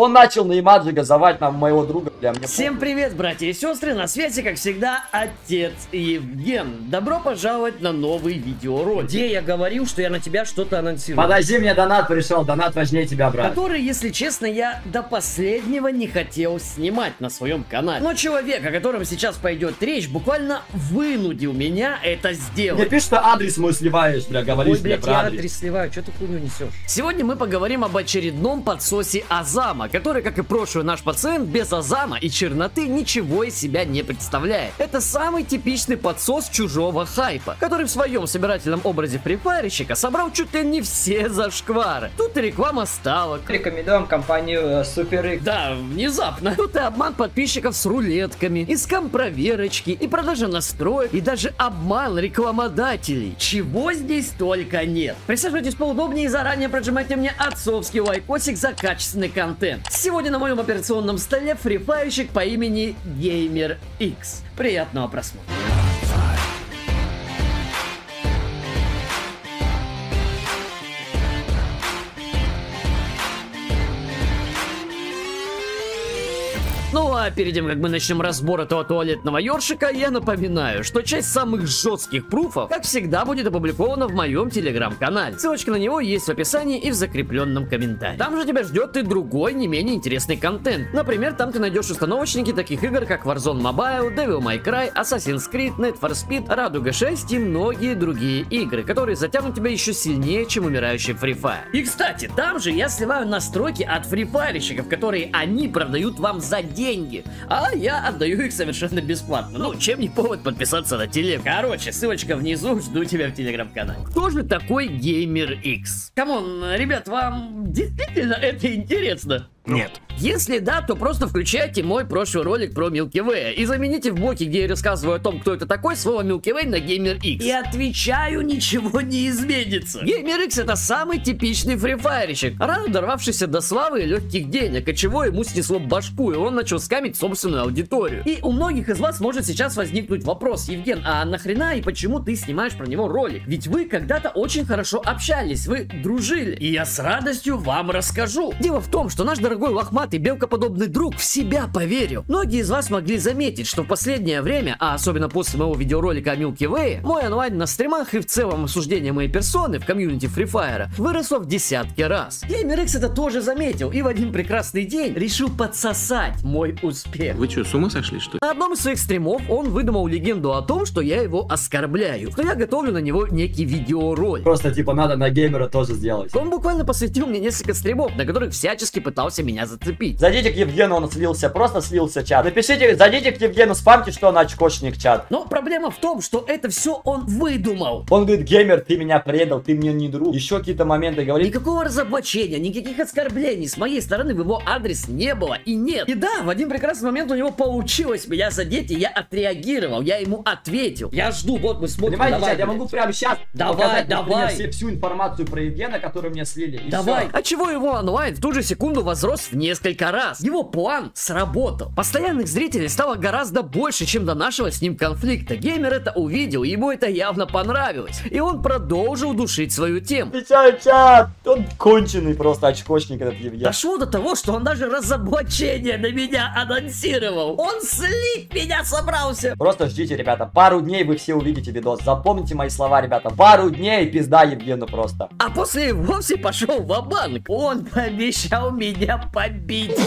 Он начал на Имаджи газовать нам моего друга. Всем привет, братья и сестры, на связи, как всегда, отец Евген. Добро пожаловать на новый видеоролик, где я говорил, что я на тебя что-то анонсировал. Подожди, мне донат пришел, донат важнее тебя, брат. Который, если честно, я до последнего не хотел снимать на своем канале. Но человек, о котором сейчас пойдет речь, буквально вынудил меня это сделать. Мне пишет, что адрес мой сливаешь, бля, говоришь, бля, про адрес. Я адрес сливаю, что ты хуйню несешь? Сегодня мы поговорим об очередном подсосе Азамм, который, как и прошлый наш пациент, без Азамма и Черноты ничего из себя не представляет. Это самый типичный подсос чужого хайпа, который в своем собирательном образе фрифайрщика собрал чуть ли не все зашквары. Тут и реклама ставок. Рекомендуем компанию Супер Икс. Да, внезапно. Тут и обман подписчиков с рулетками, и скам проверочки, и продажа настроек, и даже обман рекламодателей. Чего здесь только нет. Присаживайтесь поудобнее и заранее прожимайте мне отцовский лайкосик за качественный контент. Сегодня на моем операционном столе фрифайрщик по имени Геймер Икс. Приятного просмотра. Ну а перед тем, как мы начнем разбор этого туалетного ёршика, я напоминаю, что часть самых жестких пруфов, как всегда, будет опубликована в моем телеграм-канале. Ссылочка на него есть в описании и в закрепленном комментарии. Там же тебя ждет и другой, не менее интересный контент. Например, там ты найдешь установочники таких игр, как Warzone Mobile, Devil May Cry, Assassin's Creed, Night for Speed, Радуга 6 и многие другие игры, которые затянут тебя еще сильнее, чем умирающий Free Fire. И, кстати, там же я сливаю настройки от фрифайрщиков, которые они продают вам за деньги, а я отдаю их совершенно бесплатно. Ну, чем не повод подписаться на телег. Короче, ссылочка внизу, жду тебя в телеграм-канале. Кто же такой Геймер Икс? Камон, ребят, вам действительно это интересно? Нет. Если да, то просто включайте мой прошлый ролик про Milky Way и замените в блоке, где я рассказываю о том, кто это такой, слово Milky Way на Геймер Икс. И отвечаю, ничего не изменится. Геймер Икс — это самый типичный фрифайрщик, рано дорвавшийся до славы и легких денег, от чего ему снесло башку, и он начал скамить собственную аудиторию. И у многих из вас может сейчас возникнуть вопрос: Евген, а нахрена и почему ты снимаешь про него ролик? Ведь вы когда-то очень хорошо общались, вы дружили. И я с радостью вам расскажу. Дело в том, что наш дорогой лохматый белкоподобный друг в себя поверил. Многие из вас могли заметить, что в последнее время, а особенно после моего видеоролика о Milky Way, мой онлайн на стримах и в целом обсуждение моей персоны в комьюнити Free Fire выросло в десятки раз. Геймер Икс это тоже заметил и в один прекрасный день решил подсосать мой успех. Вы что, с ума сошли, что ли? На одном из своих стримов он выдумал легенду о том, что я его оскорбляю, что я готовлю на него некий видеоролик. Просто типа надо на Геймера тоже сделать. Он буквально посвятил мне несколько стримов, на которых всячески пытался меня зацепить. Зайдите к Евгену, он слился, просто слился чат. Напишите, зайдите к Евгену, спамьте, что он очкошник чат. Но проблема в том, что это все он выдумал. Он говорит: Геймер, ты меня предал, ты мне не друг. Еще какие-то моменты говорит. Никакого разоблачения, никаких оскорблений с моей стороны в его адрес не было и нет. И да, в один прекрасный момент у него получилось меня задеть, и я отреагировал, я ему ответил. Я жду, вот мы смотрим. Понимаете, давай, я могу прямо сейчас показать, давай. Например, всю информацию про Евгена, которую мне слили. Давай. Все. А чего его онлайн в ту же секунду возрос в несколько раз. Его план сработал. Постоянных зрителей стало гораздо больше, чем до нашего с ним конфликта. Геймер это увидел, ему это явно понравилось. И он продолжил душить свою тему. Отвечаю, чат! Он конченый просто очкошник этот Евген. Дошло до того, что он даже разоблачение на меня анонсировал. Он слить меня собрался. Просто ждите, ребята. Пару дней вы все увидите видос. Запомните мои слова, ребята. Пару дней пизда Евгену просто. А после вовсе пошел ва-банк. Он пообещал меня побить.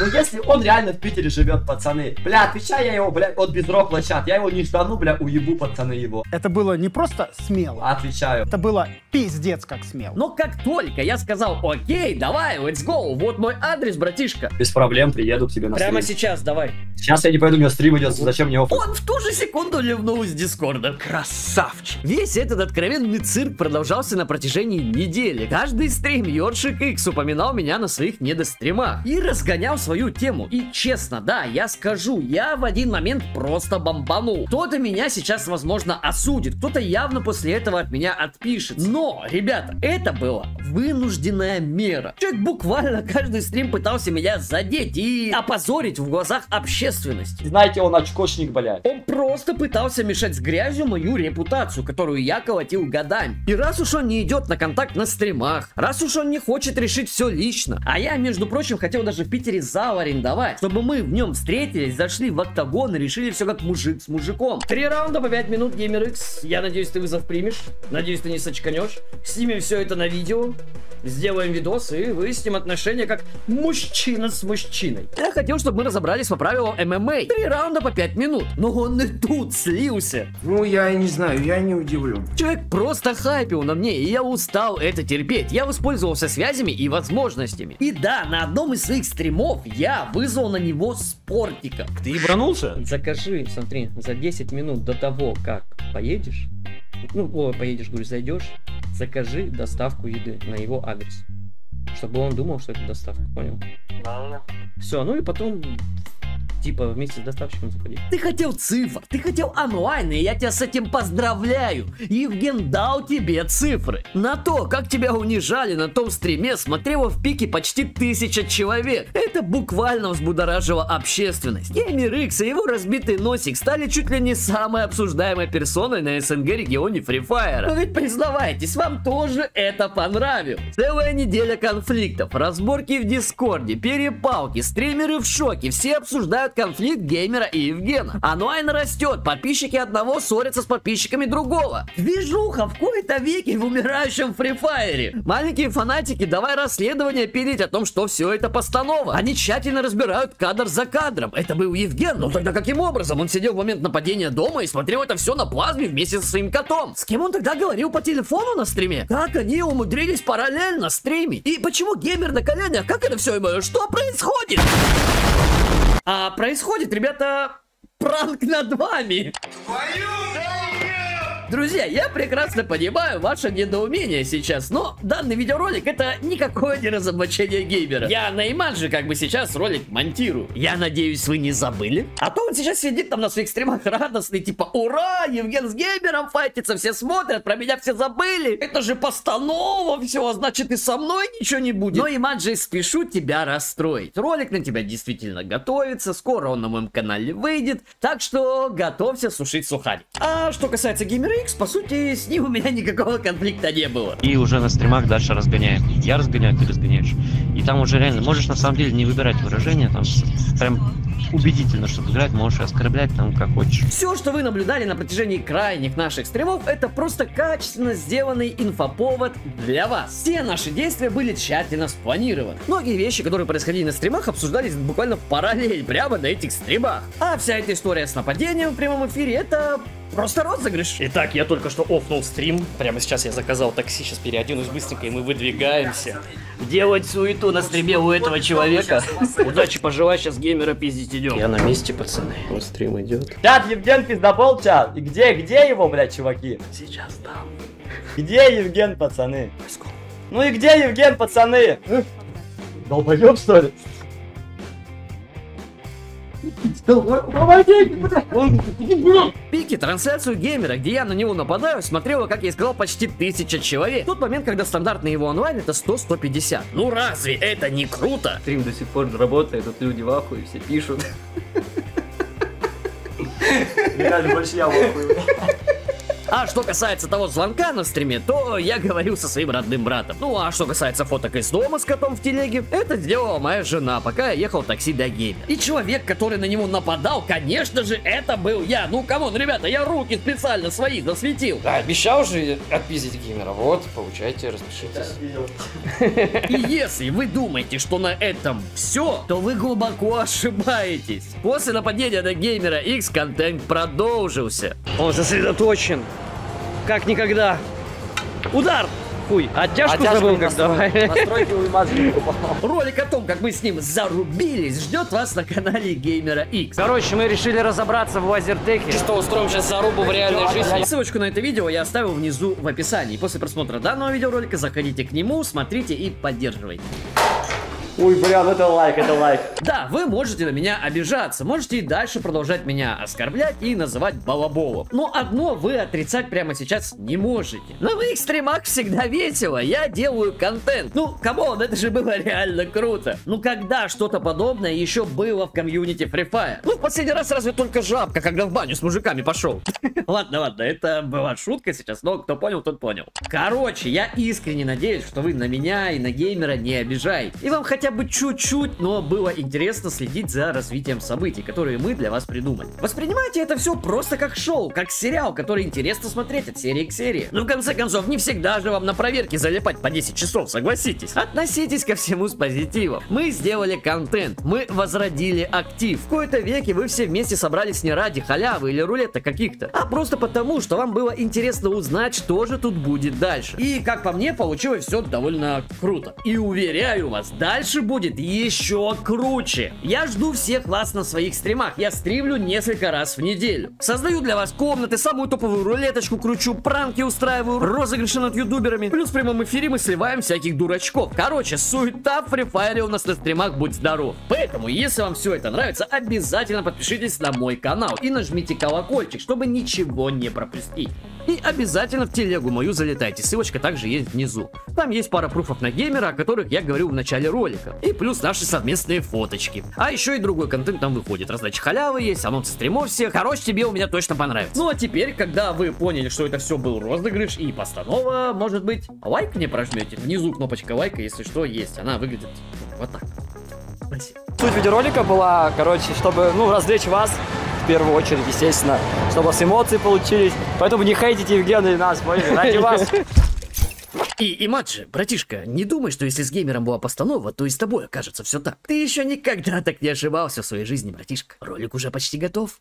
Но если он реально в Питере живет, пацаны, бля, отвечаю я его, бля, от безрок площад, я его не ждану, бля, уебу, пацаны, его. Это было не просто смело. Отвечаю. Это было пиздец как смело. Но как только я сказал: окей, давай, let's go, вот мой адрес, братишка. Без проблем, приеду к тебе на стрим. Прямо сейчас, давай. Сейчас я не пойду, у меня стрим идет, зачем мне его... Он в ту же секунду ливнул из дискорда. Красавчик. Весь этот откровенный цирк продолжался на протяжении недели. Каждый стрим Ёршик Икс упоминал меня на своих недостримах и разгонялся свою тему. И честно, да, я скажу, я в один момент просто бомбанул. Кто-то меня сейчас, возможно, осудит, кто-то явно после этого от меня отпишет. Но, ребята, это была вынужденная мера. Человек буквально каждый стрим пытался меня задеть и опозорить в глазах общественности. Знаете, он очкошник, блядь. Он просто пытался мешать с грязью мою репутацию, которую я колотил годами. И раз уж он не идет на контакт на стримах, раз уж он не хочет решить все лично, а я, между прочим, хотел даже в Питере зал арендовать, чтобы мы в нем встретились, зашли в октагон и решили все как мужик с мужиком. 3 раунда по 5 минут, Геймер Икс. Я надеюсь, ты вызов примешь. Надеюсь, ты не сочканешь. Снимем все это на видео. Сделаем видос и выясним отношения как мужчина с мужчиной. Я хотел, чтобы мы разобрались по правилам ММА. 3 раунда по 5 минут. Но он и тут слился. Ну, я не знаю, я не удивлю. Человек просто хайпил на мне, и я устал это терпеть. Я воспользовался связями и возможностями. И да, на одном из своих стримов я вызвал на него спортика. Ты ебранулся? Закажи, смотри, за 10 минут до того, как поедешь. Ну, поедешь, говорю, зайдешь. Закажи доставку еды на его адрес, чтобы он думал, что это доставка, понял? Да. Все, ну и потом, типа, вместе с доставщиком заходить. Ты хотел цифр, ты хотел онлайн, и я тебя с этим поздравляю. Евген дал тебе цифры. На то, как тебя унижали на том стриме, смотрело в пике почти 1000 человек. Это буквально взбудоражило общественность. Геймер Икс и его разбитый носик стали чуть ли не самой обсуждаемой персоной на СНГ регионе Free Fire. Но ведь признавайтесь, вам тоже это понравилось. Целая неделя конфликтов, разборки в Дискорде, перепалки, стримеры в шоке, все обсуждают конфликт Геймера и Евгена. Онлайн растет, подписчики одного ссорятся с подписчиками другого. Движуха в кои-то веки в умирающем Free Fire. Маленькие фанатики, давай расследование пилить о том, что все это постанова. Они тщательно разбирают кадр за кадром. Это был Евген, но тогда каким образом? Он сидел в момент нападения дома и смотрел это все на плазме вместе со своим котом. С кем он тогда говорил по телефону на стриме? Как они умудрились параллельно стримить? И почему Геймер на коленях? Как это все? Что происходит? А происходит, ребята, пранк над вами. Друзья, я прекрасно понимаю ваше недоумение сейчас, но данный видеоролик это никакое не разоблачение Геймера. Я на имадже как бы сейчас ролик монтирую. Я надеюсь, вы не забыли. А то он сейчас сидит там на своих стримах радостный, типа, ура, Евген с Геймером файтится, все смотрят, про меня все забыли. Это же постанова, все, значит и со мной ничего не будет. Но имаджи, спешу тебя расстроить. Ролик на тебя действительно готовится, скоро он на моем канале выйдет, так что готовься сушить сухарь. А что касается Геймера, по сути, с ним у меня никакого конфликта не было. И уже на стримах дальше разгоняем. Я разгоняю, ты разгоняешь. И там уже реально можешь на самом деле не выбирать выражения, там прям убедительно, чтобы играть, можешь оскорблять там как хочешь. Все, что вы наблюдали на протяжении крайних наших стримов, это просто качественно сделанный инфоповод для вас. Все наши действия были тщательно спланированы. Многие вещи, которые происходили на стримах, обсуждались буквально в параллель прямо на этих стримах. А вся эта история с нападением в прямом эфире это просто розыгрыш. Итак, я только что офнул стрим. Прямо сейчас я заказал такси, сейчас переоденусь быстренько, и мы выдвигаемся. Делать суету на стриме у этого человека. Удачи пожелай, сейчас Геймера пиздить идем. Я на месте, пацаны. Вот стрим идет. Чат, Евген пиздобол, чат. И где его, блядь, чуваки? Сейчас там. Где Евген, пацаны? Ну и где Евген, пацаны? Долбоёб, что ли? Пики трансляцию Геймера, где я на него нападаю, смотрела, как я и сказал, почти 1000 человек. Тот момент, когда стандартный его онлайн это 100-150. Ну разве это не круто? Стрим до сих пор работает, тут люди в ахуе, все пишут. Больше я в ахуе. А что касается того звонка на стриме, то я говорил со своим родным братом. Ну а что касается фоток из дома с котом в телеге, это сделала моя жена, пока я ехал в такси до Геймера. И человек, который на него нападал, конечно же, это был я. Ну камон, ребята, я руки специально свои засветил. Да, обещал же отпиздить Геймера, вот, получайте, распишитесь. И если вы думаете, что на этом все, то вы глубоко ошибаетесь. После нападения на Геймера Икс контент продолжился. Он сосредоточен. Как никогда. Удар! Хуй, оттяжку забыл, как давай. Ролик о том, как мы с ним зарубились, ждет вас на канале Геймера Икс. Короче, мы решили разобраться в лазертехе. Что, устроим сейчас зарубу в реальной жизни? Ссылочку на это видео я оставил внизу в описании. После просмотра данного видеоролика заходите к нему, смотрите и поддерживайте. Ой, блин, это лайк, это лайк. Да, вы можете на меня обижаться, можете и дальше продолжать меня оскорблять и называть балаболом. Но одно вы отрицать прямо сейчас не можете. На моих стримах всегда весело, я делаю контент. Ну, камон, это же было реально круто. Ну, когда что-то подобное еще было в комьюнити Free Fire? Ну, в последний раз разве только Жабка, когда в баню с мужиками пошел. Ладно, ладно, это была шутка сейчас, но кто понял, тот понял. Короче, я искренне надеюсь, что вы на меня и на геймера не обижаете. И вам хотя бы чуть-чуть, но было интересно следить за развитием событий, которые мы для вас придумали. Воспринимайте это все просто как шоу, как сериал, который интересно смотреть от серии к серии. Ну, в конце концов, не всегда же вам на проверке залипать по 10 часов, согласитесь. Относитесь ко всему с позитивом. Мы сделали контент, мы возродили актив. В кои-то веки вы все вместе собрались не ради халявы или рулета каких-то, а просто потому, что вам было интересно узнать, что же тут будет дальше. И, как по мне, получилось все довольно круто. И уверяю вас, дальше будет еще круче. Я жду всех вас на своих стримах. Я стримлю несколько раз в неделю. Создаю для вас комнаты, самую топовую рулеточку кручу, пранки устраиваю, розыгрыши над ютуберами. Плюс в прямом эфире мы сливаем всяких дурачков. Короче, суета в Free Fire у нас на стримах, будь здоров. Поэтому, если вам все это нравится, обязательно подпишитесь на мой канал и нажмите колокольчик, чтобы ничего не пропустить. И обязательно в телегу мою залетайте, ссылочка также есть внизу. Там есть пара пруфов на геймера, о которых я говорил в начале ролика. И плюс наши совместные фоточки. А еще и другой контент там выходит. Раздача халявы есть, анонсы стримов всех. Короче, тебе у меня точно понравится. Ну а теперь, когда вы поняли, что это все был розыгрыш и постанова, может быть, лайк мне прожмете? Внизу кнопочка лайка, если что, есть. Она выглядит вот так. Спасибо. Суть видеоролика была, короче, чтобы, ну, развлечь вас. В первую очередь, естественно, чтобы у вас эмоции получились. Поэтому не хейтите Евгена и нас, ради вас. И Маджи, братишка, не думай, что если с геймером была постанова, то и с тобой окажется все так. Ты еще никогда так не ошибался в своей жизни, братишка. Ролик уже почти готов.